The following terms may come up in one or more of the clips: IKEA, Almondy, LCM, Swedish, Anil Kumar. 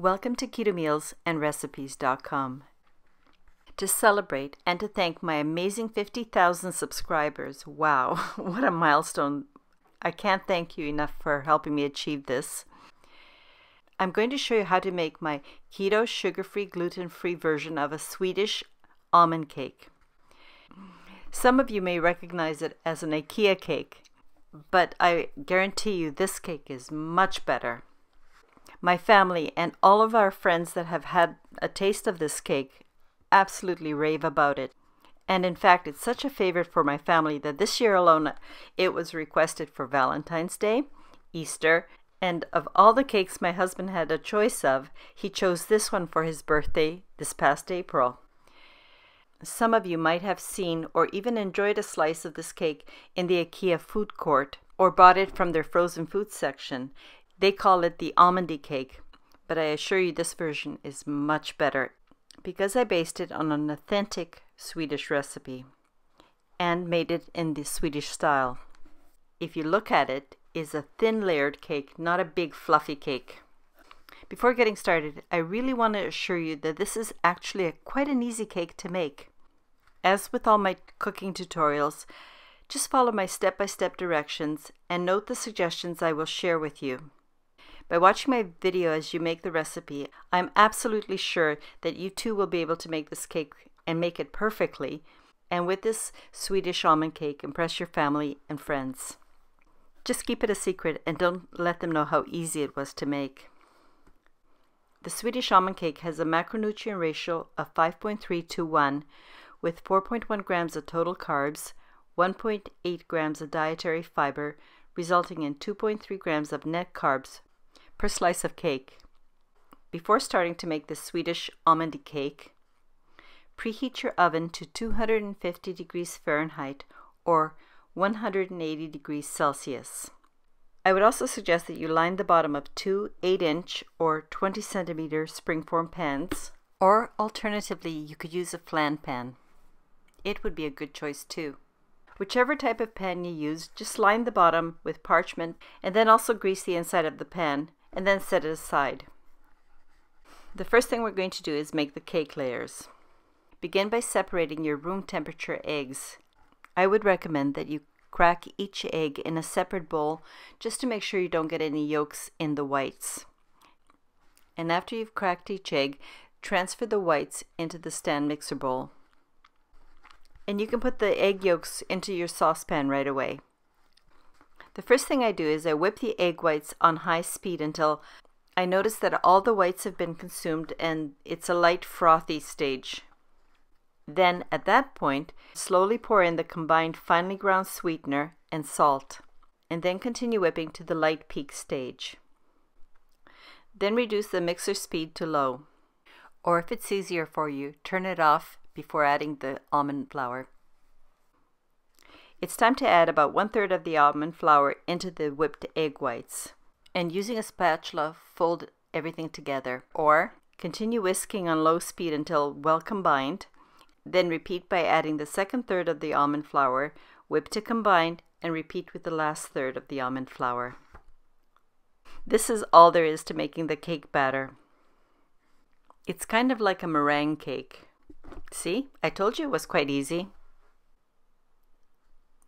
Welcome to Keto Meals and Recipes.com. To celebrate and to thank my amazing 50,000 subscribers, wow, what a milestone. I can't thank you enough for helping me achieve this. I'm going to show you how to make my keto, sugar-free, gluten-free version of a Swedish almond cake. Some of you may recognize it as an IKEA cake, but I guarantee you this cake is much better. My family and all of our friends that have had a taste of this cake absolutely rave about it. And in fact, it's such a favorite for my family that this year alone it was requested for Valentine's Day, Easter, and of all the cakes my husband had a choice of, he chose this one for his birthday this past April. Some of you might have seen or even enjoyed a slice of this cake in the IKEA food court or bought it from their frozen food section. They call it the Almondy cake, but I assure you this version is much better because I based it on an authentic Swedish recipe and made it in the Swedish style. If you look at it, it's a thin layered cake, not a big fluffy cake. Before getting started, I really want to assure you that this is actually quite an easy cake to make. As with all my cooking tutorials, just follow my step-by-step directions and note the suggestions I will share with you. By watching my video as you make the recipe, I'm absolutely sure that you too will be able to make this cake and make it perfectly, and with this Swedish almond cake, impress your family and friends. Just keep it a secret and don't let them know how easy it was to make. The Swedish almond cake has a macronutrient ratio of 5.3 to 1, with 4.1 grams of total carbs, 1.8 grams of dietary fiber, resulting in 2.3 grams of net carbs per slice of cake. Before starting to make the Swedish almond cake, preheat your oven to 250 degrees Fahrenheit or 180 degrees Celsius. I would also suggest that you line the bottom of two 8-inch or 20 centimeter springform pans, or alternatively you could use a flan pan. It would be a good choice too. Whichever type of pan you use, just line the bottom with parchment and then also grease the inside of the pan and then set it aside. The first thing we're going to do is make the cake layers. Begin by separating your room temperature eggs. I would recommend that you crack each egg in a separate bowl just to make sure you don't get any yolks in the whites. And after you've cracked each egg, transfer the whites into the stand mixer bowl. And you can put the egg yolks into your saucepan right away. The first thing I do is I whip the egg whites on high speed until I notice that all the whites have been consumed and it's a light frothy stage. Then, at that point, slowly pour in the combined finely ground sweetener and salt, and then continue whipping to the light peak stage. Then reduce the mixer speed to low, or if it's easier for you, turn it off before adding the almond flour. It's time to add about 1/3 of the almond flour into the whipped egg whites, and using a spatula, fold everything together, or continue whisking on low speed until well combined. Then repeat by adding the second third of the almond flour, whip to combine, and repeat with the last third of the almond flour. This is all there is to making the cake batter. It's kind of like a meringue cake. See, I told you it was quite easy.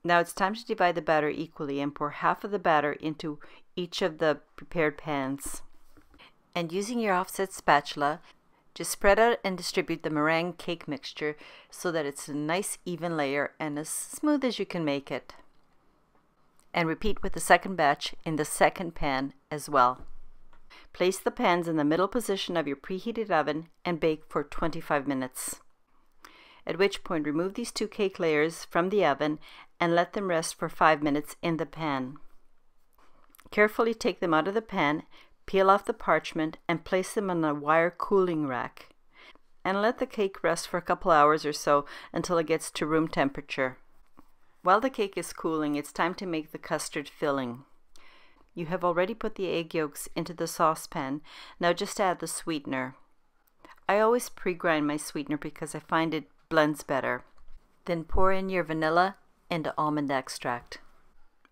Now it's time to divide the batter equally and pour half of the batter into each of the prepared pans. And using your offset spatula, just spread out and distribute the meringue cake mixture so that it's a nice even layer and as smooth as you can make it. And repeat with the second batch in the second pan as well. Place the pans in the middle position of your preheated oven and bake for 25 minutes. At which point, remove these two cake layers from the oven and let them rest for 5 minutes in the pan. Carefully take them out of the pan, peel off the parchment and place them on a wire cooling rack and let the cake rest for a couple hours or so until it gets to room temperature. While the cake is cooling, it's time to make the custard filling. You have already put the egg yolks into the saucepan. Now just add the sweetener. I always pre-grind my sweetener because I find it blends better. Then pour in your vanilla and almond extract.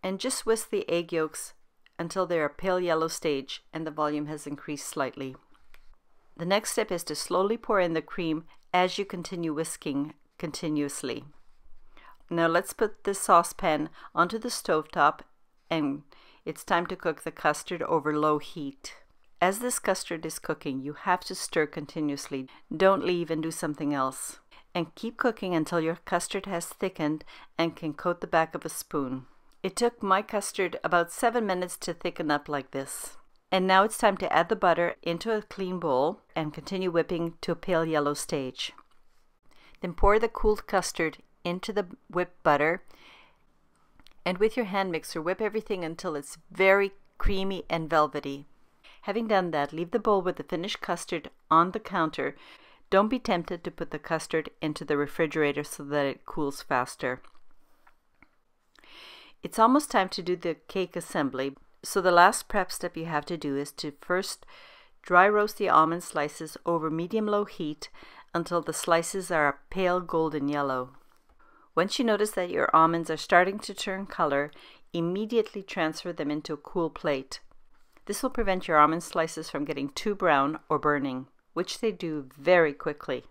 And just whisk the egg yolks until they're a pale yellow stage and the volume has increased slightly. The next step is to slowly pour in the cream as you continue whisking continuously. Now let's put the saucepan onto the stovetop, and it's time to cook the custard over low heat. As this custard is cooking, you have to stir continuously. Don't leave and do something else. And keep cooking until your custard has thickened and can coat the back of a spoon. It took my custard about 7 minutes to thicken up like this. And now it's time to add the butter into a clean bowl and continue whipping to a pale yellow stage. Then pour the cooled custard into the whipped butter, and with your hand mixer whip everything until it's very creamy and velvety. Having done that, leave the bowl with the finished custard on the counter. Don't be tempted to put the custard into the refrigerator so that it cools faster. It's almost time to do the cake assembly, so the last prep step you have to do is to first dry roast the almond slices over medium-low heat until the slices are a pale golden yellow. Once you notice that your almonds are starting to turn color, immediately transfer them into a cool plate. This will prevent your almond slices from getting too brown or burning, which they do very quickly.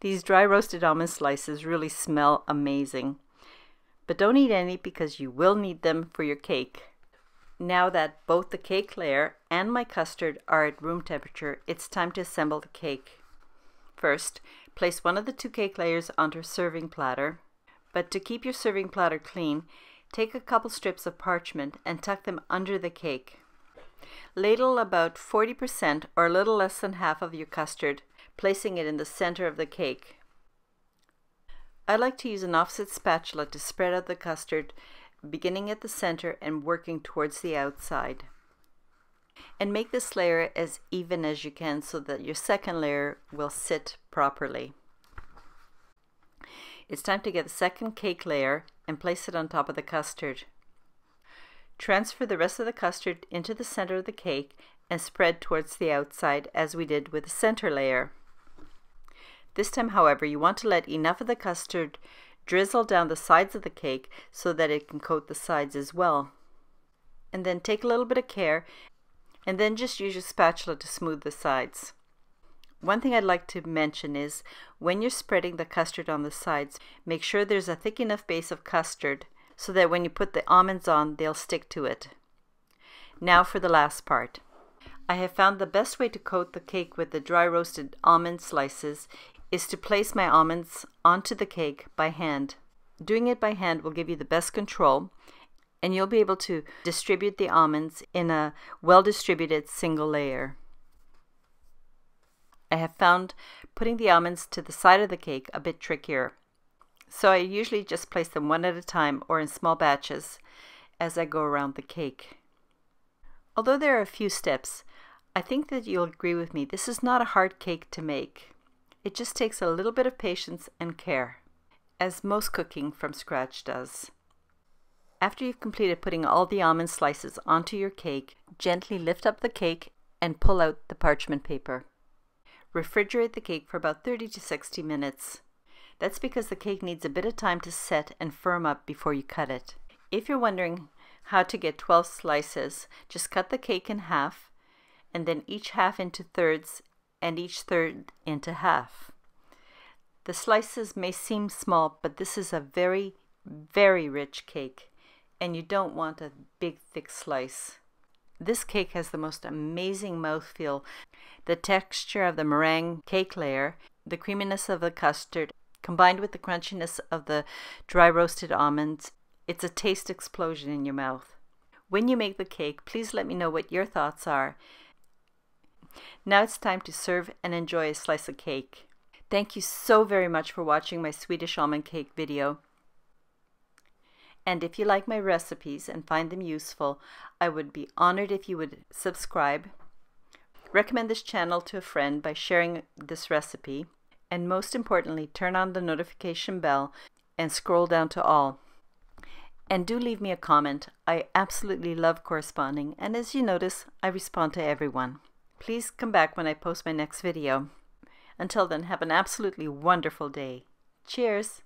These dry roasted almond slices really smell amazing. But don't eat any because you will need them for your cake. Now that both the cake layer and my custard are at room temperature, it's time to assemble the cake. First, place one of the two cake layers onto a serving platter. But to keep your serving platter clean, take a couple strips of parchment and tuck them under the cake. Ladle about 40% or a little less than half of your custard, placing it in the center of the cake. I like to use an offset spatula to spread out the custard, beginning at the center and working towards the outside. And make this layer as even as you can so that your second layer will sit properly. It's time to get the second cake layer and place it on top of the custard. Transfer the rest of the custard into the center of the cake and spread towards the outside as we did with the center layer. This time, however, you want to let enough of the custard drizzle down the sides of the cake so that it can coat the sides as well. And then take a little bit of care, and then just use your spatula to smooth the sides. One thing I'd like to mention is when you're spreading the custard on the sides, make sure there's a thick enough base of custard so that when you put the almonds on, they'll stick to it. Now for the last part. I have found the best way to coat the cake with the dry roasted almond slices is to place my almonds onto the cake by hand. Doing it by hand will give you the best control, and you'll be able to distribute the almonds in a well-distributed single layer. I have found putting the almonds to the side of the cake a bit trickier. So I usually just place them one at a time or in small batches as I go around the cake. Although there are a few steps, I think that you'll agree with me, this is not a hard cake to make. It just takes a little bit of patience and care, as most cooking from scratch does. After you've completed putting all the almond slices onto your cake, gently lift up the cake and pull out the parchment paper. Refrigerate the cake for about 30 to 60 minutes. That's because the cake needs a bit of time to set and firm up before you cut it. If you're wondering how to get 12 slices, just cut the cake in half, and then each half into thirds, and each third into half. The slices may seem small, but this is a very, very rich cake, and you don't want a big, thick slice. This cake has the most amazing mouthfeel. The texture of the meringue cake layer, the creaminess of the custard, combined with the crunchiness of the dry roasted almonds, it's a taste explosion in your mouth. When you make the cake, please let me know what your thoughts are. Now it's time to serve and enjoy a slice of cake. Thank you so very much for watching my Swedish almond cake video. And if you like my recipes and find them useful, I would be honored if you would subscribe, recommend this channel to a friend by sharing this recipe, and most importantly, turn on the notification bell and scroll down to all. And do leave me a comment. I absolutely love corresponding, and as you notice, I respond to everyone. Please come back when I post my next video. Until then, have an absolutely wonderful day. Cheers!